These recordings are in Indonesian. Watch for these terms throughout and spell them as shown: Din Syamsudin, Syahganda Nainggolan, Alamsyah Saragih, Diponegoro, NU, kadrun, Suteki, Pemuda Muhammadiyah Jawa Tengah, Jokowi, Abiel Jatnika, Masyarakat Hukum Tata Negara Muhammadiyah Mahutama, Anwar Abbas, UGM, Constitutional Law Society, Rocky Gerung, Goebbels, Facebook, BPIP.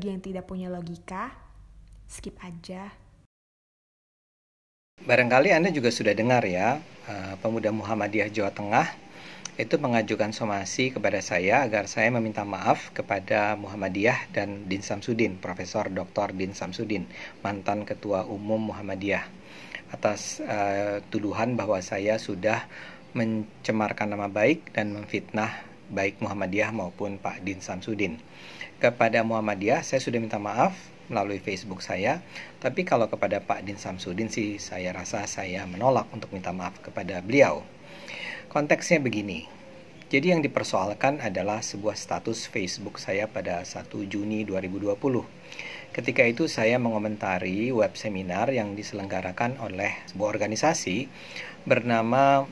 bagi yang tidak punya logika, skip aja. Barangkali Anda juga sudah dengar ya, Pemuda Muhammadiyah Jawa Tengah itu mengajukan somasi kepada saya agar saya meminta maaf kepada Muhammadiyah dan Din Syamsudin, Profesor Dr. Din Syamsudin, mantan Ketua Umum Muhammadiyah, atas tuduhan bahwa saya sudah mencemarkan nama baik dan memfitnah baik Muhammadiyah maupun Pak Din Syamsudin. Kepada Muhammadiyah saya sudah minta maaf melalui Facebook saya, tapi kalau kepada Pak Din Syamsudin sih saya rasa saya menolak untuk minta maaf kepada beliau. Konteksnya begini, jadi yang dipersoalkan adalah sebuah status Facebook saya pada 1 Juni 2020. Ketika itu saya mengomentari web seminar yang diselenggarakan oleh sebuah organisasi bernama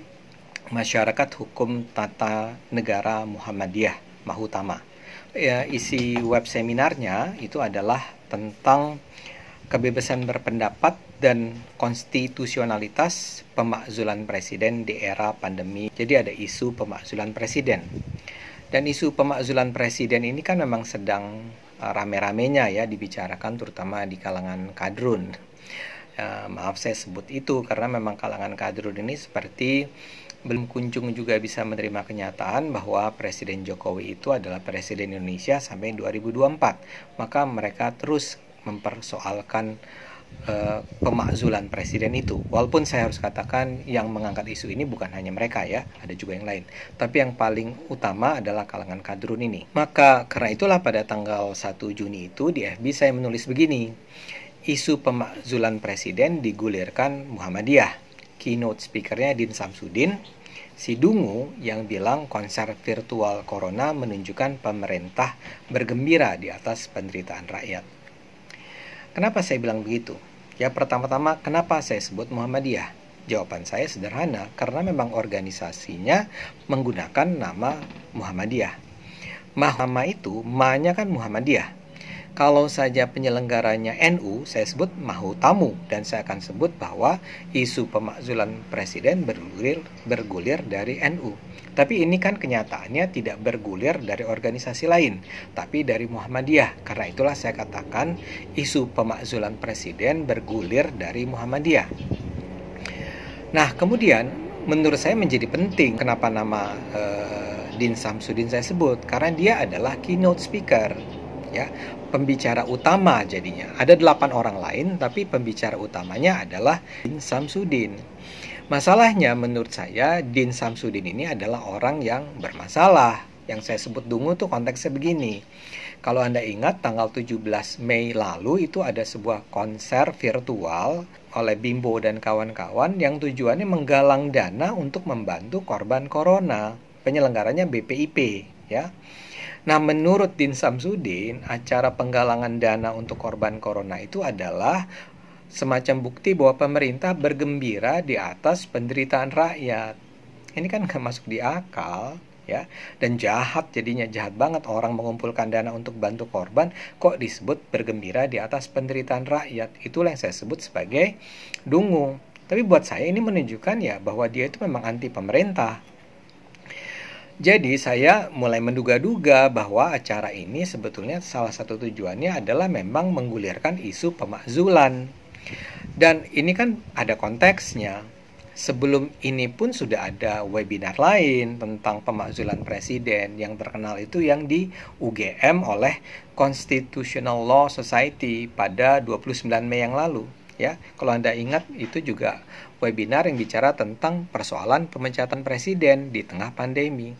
Masyarakat Hukum Tata Negara Muhammadiyah Mahutama. Ya, isi web seminarnya itu adalah tentang kebebasan berpendapat dan konstitusionalitas pemakzulan presiden di era pandemi. Jadi ada isu pemakzulan presiden. Dan isu pemakzulan presiden ini kan memang sedang rame-ramenya ya dibicarakan, terutama di kalangan kadrun. Maaf saya sebut itu karena memang kalangan kadrun ini seperti belum kunjung juga bisa menerima kenyataan bahwa Presiden Jokowi itu adalah Presiden Indonesia sampai 2024. Maka mereka terus mempersoalkan pemakzulan Presiden itu. Walaupun saya harus katakan yang mengangkat isu ini bukan hanya mereka ya, ada juga yang lain. Tapi yang paling utama adalah kalangan kadrun ini. Maka karena itulah pada tanggal 1 Juni itu di FB saya menulis begini, isu pemakzulan Presiden digulirkan Muhammadiyah. Keynote speakernya Din Syamsudin, si Dungu yang bilang konser virtual corona menunjukkan pemerintah bergembira di atas penderitaan rakyat. Kenapa saya bilang begitu? Ya pertama-tama kenapa saya sebut Muhammadiyah? Jawaban saya sederhana, karena memang organisasinya menggunakan nama Muhammadiyah. Mahutama itu, ma-nya kan Muhammadiyah. Kalau saja penyelenggaranya NU, saya sebut Mahutamu, dan saya akan sebut bahwa isu pemakzulan presiden bergulir dari NU. Tapi ini kan kenyataannya tidak bergulir dari organisasi lain, tapi dari Muhammadiyah. Karena itulah saya katakan isu pemakzulan presiden bergulir dari Muhammadiyah. Nah, kemudian menurut saya menjadi penting kenapa nama Din Syamsudin saya sebut, karena dia adalah keynote speaker. Ya, pembicara utama jadinya. Ada 8 orang lain, tapi pembicara utamanya adalah Din Syamsudin. Masalahnya menurut saya, Din Syamsudin ini adalah orang yang bermasalah. Yang saya sebut dungu tuh konteksnya begini. Kalau Anda ingat, tanggal 17 Mei lalu itu ada sebuah konser virtual oleh Bimbo dan kawan-kawan yang tujuannya menggalang dana untuk membantu korban corona. Penyelenggaranya BPIP, ya. Nah, menurut Din Syamsudin, acara penggalangan dana untuk korban corona itu adalah semacam bukti bahwa pemerintah bergembira di atas penderitaan rakyat. Ini kan nggak masuk di akal, ya. Dan jahat jadinya, jahat banget orang mengumpulkan dana untuk bantu korban, kok disebut bergembira di atas penderitaan rakyat. Itulah yang saya sebut sebagai dungu. Tapi buat saya ini menunjukkan ya bahwa dia itu memang anti pemerintah. Jadi saya mulai menduga-duga bahwa acara ini sebetulnya salah satu tujuannya adalah memang menggulirkan isu pemakzulan. Dan ini kan ada konteksnya. Sebelum ini pun sudah ada webinar lain tentang pemakzulan presiden. Yang terkenal itu yang di UGM oleh Constitutional Law Society pada 29 Mei yang lalu. Ya, kalau Anda ingat itu juga webinar yang bicara tentang persoalan pemecatan presiden di tengah pandemi.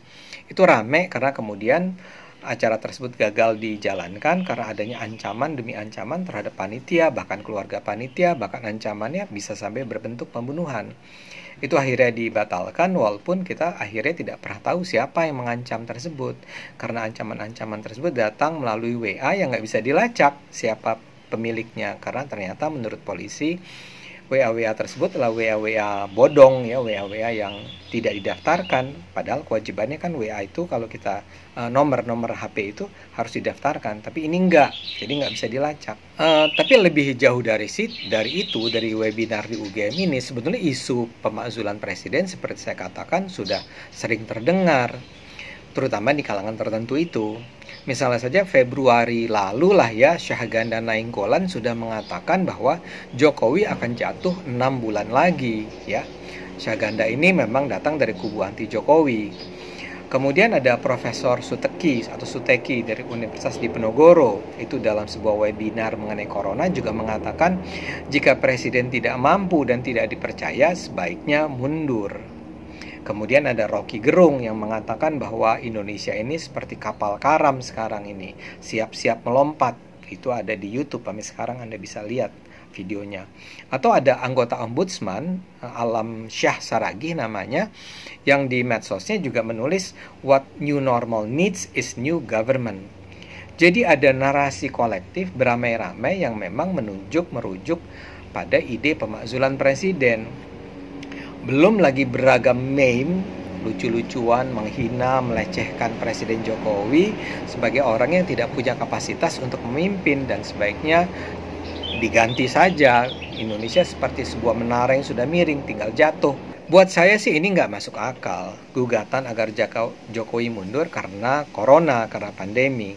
Itu rame karena kemudian acara tersebut gagal dijalankan karena adanya ancaman demi ancaman terhadap panitia, bahkan keluarga panitia, bahkan ancamannya bisa sampai berbentuk pembunuhan. Itu akhirnya dibatalkan walaupun kita akhirnya tidak pernah tahu siapa yang mengancam tersebut. Karena ancaman-ancaman tersebut datang melalui WA yang nggak bisa dilacak siapa pemiliknya, karena ternyata menurut polisi WA-WA tersebut adalah WA-WA bodong ya, WA-WA yang tidak didaftarkan, padahal kewajibannya kan WA itu kalau kita nomor HP itu harus didaftarkan, tapi ini enggak, jadi nggak bisa dilacak. Tapi lebih jauh dari webinar di UGM ini sebetulnya isu pemakzulan presiden seperti saya katakan sudah sering terdengar. terutama di kalangan tertentu itu. Misalnya saja Februari lalu lah ya, Syahganda Nainggolan sudah mengatakan bahwa Jokowi akan jatuh 6 bulan lagi ya. Syahganda ini memang datang dari kubu anti Jokowi. Kemudian ada Profesor Suteki atau Suteki dari Universitas Diponegoro, itu dalam sebuah webinar mengenai corona juga mengatakan jika presiden tidak mampu dan tidak dipercaya sebaiknya mundur. Kemudian ada Rocky Gerung yang mengatakan bahwa Indonesia ini seperti kapal karam sekarang ini, siap-siap melompat. Itu ada di YouTube, kami sekarang Anda bisa lihat videonya. Atau ada anggota ombudsman, Alamsyah Saragih namanya, yang di medsosnya juga menulis, "What new normal needs is new government." Jadi ada narasi kolektif beramai-ramai yang memang merujuk pada ide pemakzulan presiden. Belum lagi beragam meme, lucu-lucuan, menghina, melecehkan Presiden Jokowi sebagai orang yang tidak punya kapasitas untuk memimpin dan sebaiknya diganti saja. Indonesia seperti sebuah menara yang sudah miring, tinggal jatuh. Buat saya sih ini nggak masuk akal, gugatan agar Jokowi mundur karena corona, karena pandemi.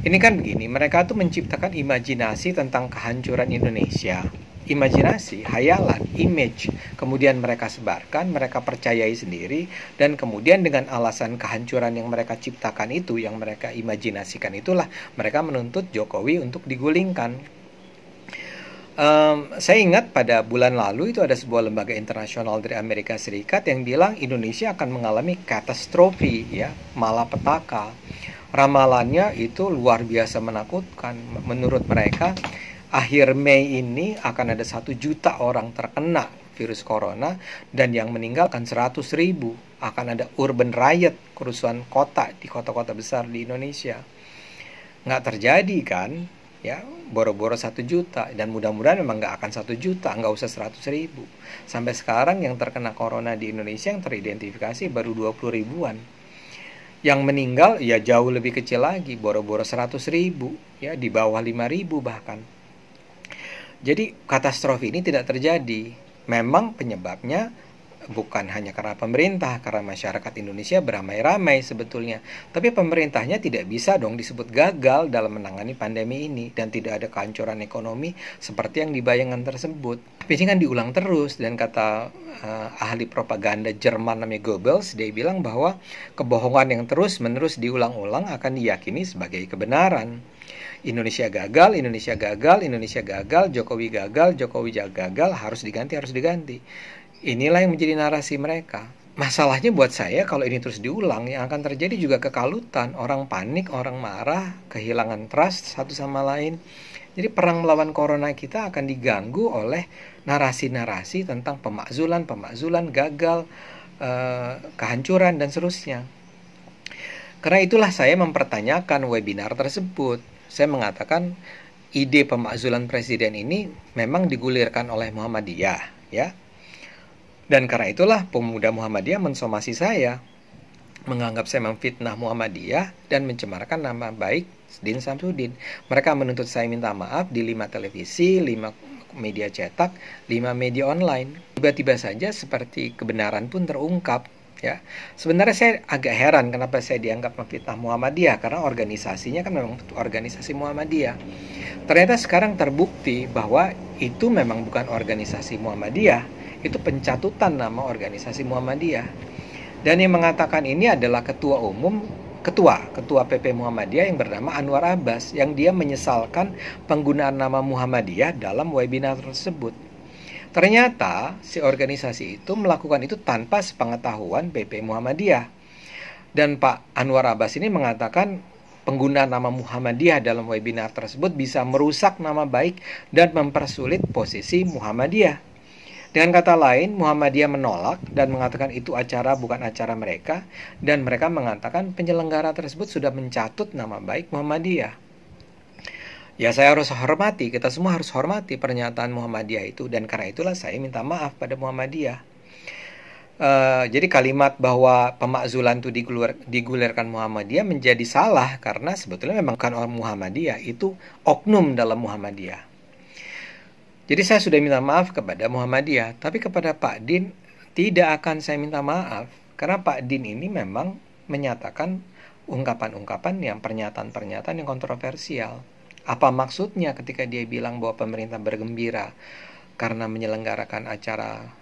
Ini kan begini, mereka tuh menciptakan imajinasi tentang kehancuran Indonesia. Imajinasi, hayalan, image, kemudian mereka sebarkan, mereka percayai sendiri, dan kemudian dengan alasan kehancuran yang mereka ciptakan itu, yang mereka imajinasikan itulah, mereka menuntut Jokowi untuk digulingkan. Saya ingat pada bulan lalu itu ada sebuah lembaga internasional dari Amerika Serikat yang bilang Indonesia akan mengalami katastrofi, ya, malapetaka. Ramalannya itu luar biasa menakutkan. Menurut mereka, akhir Mei ini akan ada 1 juta orang terkena virus corona dan yang meninggalkan 100.000. Akan ada urban riot, kerusuhan kota di kota-kota besar di Indonesia. Nggak terjadi kan? Ya, boro-boro 1 juta. Dan mudah-mudahan memang nggak akan 1 juta, nggak usah 100.000. Sampai sekarang yang terkena corona di Indonesia yang teridentifikasi baru 20 ribuan. Yang meninggal ya jauh lebih kecil lagi, boro-boro 100.000, ya di bawah 5.000 bahkan. Jadi katastrofi ini tidak terjadi. Memang penyebabnya bukan hanya karena pemerintah, karena masyarakat Indonesia beramai-ramai sebetulnya. Tapi pemerintahnya tidak bisa dong disebut gagal dalam menangani pandemi ini dan tidak ada kehancuran ekonomi seperti yang dibayangkan tersebut. Tapi ini kan diulang terus dan kata ahli propaganda Jerman namanya Goebbels, dia bilang bahwa kebohongan yang terus-menerus diulang-ulang akan diyakini sebagai kebenaran. Indonesia gagal, Indonesia gagal, Indonesia gagal, Jokowi gagal, Jokowi gagal, harus diganti, harus diganti. Inilah yang menjadi narasi mereka. Masalahnya buat saya kalau ini terus diulang, yang akan terjadi juga kekalutan. Orang panik, orang marah, kehilangan trust satu sama lain. Jadi perang melawan corona kita akan diganggu oleh narasi-narasi tentang pemakzulan, gagal, kehancuran, dan seterusnya. Karena itulah saya mempertanyakan webinar tersebut. Saya mengatakan ide pemakzulan presiden ini memang digulirkan oleh Muhammadiyah, ya. Dan karena itulah Pemuda Muhammadiyah mensomasi saya, menganggap saya memfitnah Muhammadiyah dan mencemarkan nama baik Din Syamsudin. Mereka menuntut saya minta maaf di 5 televisi, 5 media cetak, 5 media online. Tiba-tiba saja seperti kebenaran pun terungkap. Ya, sebenarnya saya agak heran kenapa saya dianggap memfitnah Muhammadiyah, karena organisasinya kan memang organisasi Muhammadiyah. Ternyata sekarang terbukti bahwa itu memang bukan organisasi Muhammadiyah, itu pencatutan nama organisasi Muhammadiyah. Dan yang mengatakan ini adalah ketua PP Muhammadiyah yang bernama Anwar Abbas, yang dia menyesalkan penggunaan nama Muhammadiyah dalam webinar tersebut. Ternyata si organisasi itu melakukan itu tanpa sepengetahuan PP Muhammadiyah. Dan Pak Anwar Abbas ini mengatakan penggunaan nama Muhammadiyah dalam webinar tersebut bisa merusak nama baik dan mempersulit posisi Muhammadiyah. Dengan kata lain, Muhammadiyah menolak dan mengatakan itu acara bukan acara mereka. Dan mereka mengatakan penyelenggara tersebut sudah mencatut nama baik Muhammadiyah. Ya, saya harus hormati, kita semua harus hormati pernyataan Muhammadiyah itu. Dan karena itulah saya minta maaf pada Muhammadiyah. Jadi kalimat bahwa pemakzulan itu digulirkan Muhammadiyah menjadi salah. Karena sebetulnya memang bukan orang Muhammadiyah, itu oknum dalam Muhammadiyah. Jadi saya sudah minta maaf kepada Muhammadiyah. Tapi kepada Pak Din tidak akan saya minta maaf. Karena Pak Din ini memang menyatakan ungkapan-ungkapan yang pernyataan-pernyataan yang kontroversial. Apa maksudnya ketika dia bilang bahwa pemerintah bergembira karena menyelenggarakan acara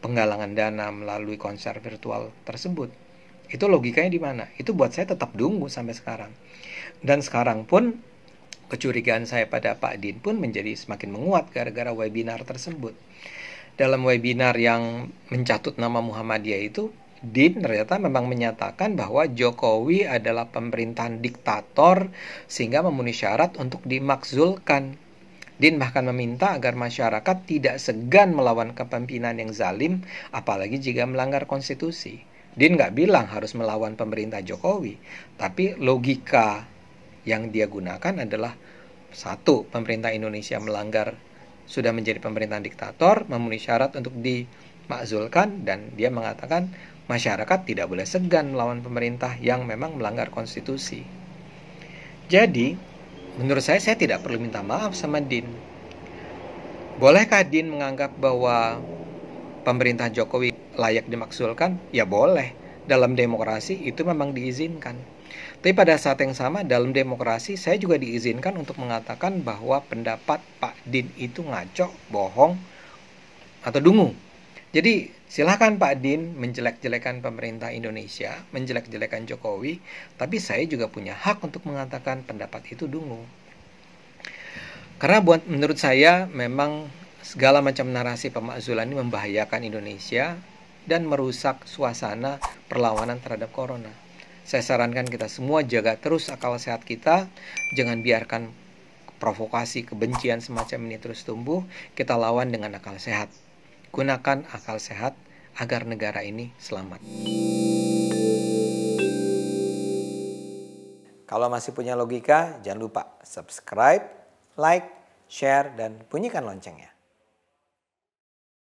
penggalangan dana melalui konser virtual tersebut? Itu logikanya di mana? Itu buat saya tetap dungu sampai sekarang. Dan sekarang pun kecurigaan saya pada Pak Din pun menjadi semakin menguat gara-gara webinar tersebut. Dalam webinar yang mencatut nama Muhammadiyah itu, Din ternyata memang menyatakan bahwa Jokowi adalah pemerintahan diktator sehingga memenuhi syarat untuk dimakzulkan. Din bahkan meminta agar masyarakat tidak segan melawan kepemimpinan yang zalim, apalagi jika melanggar konstitusi. Din nggak bilang harus melawan pemerintah Jokowi, tapi logika yang dia gunakan adalah satu, pemerintah Indonesia melanggar, sudah menjadi pemerintahan diktator, memenuhi syarat untuk dimakzulkan, dan dia mengatakan masyarakat tidak boleh segan melawan pemerintah yang memang melanggar konstitusi. Jadi, menurut saya tidak perlu minta maaf sama Din. Bolehkah Din menganggap bahwa pemerintah Jokowi layak dimakzulkan? Ya boleh. Dalam demokrasi itu memang diizinkan. Tapi pada saat yang sama, dalam demokrasi saya juga diizinkan untuk mengatakan bahwa pendapat Pak Din itu ngaco, bohong, atau dungu. Jadi silahkan Pak Din menjelek-jelekan pemerintah Indonesia, menjelek-jelekan Jokowi, tapi saya juga punya hak untuk mengatakan pendapat itu dungu. Karena menurut saya memang segala macam narasi pemakzulan ini membahayakan Indonesia dan merusak suasana perlawanan terhadap corona. Saya sarankan kita semua jaga terus akal sehat kita, jangan biarkan provokasi kebencian semacam ini terus tumbuh, kita lawan dengan akal sehat. Gunakan akal sehat agar negara ini selamat. Kalau masih punya logika, jangan lupa subscribe, like, share, dan bunyikan loncengnya.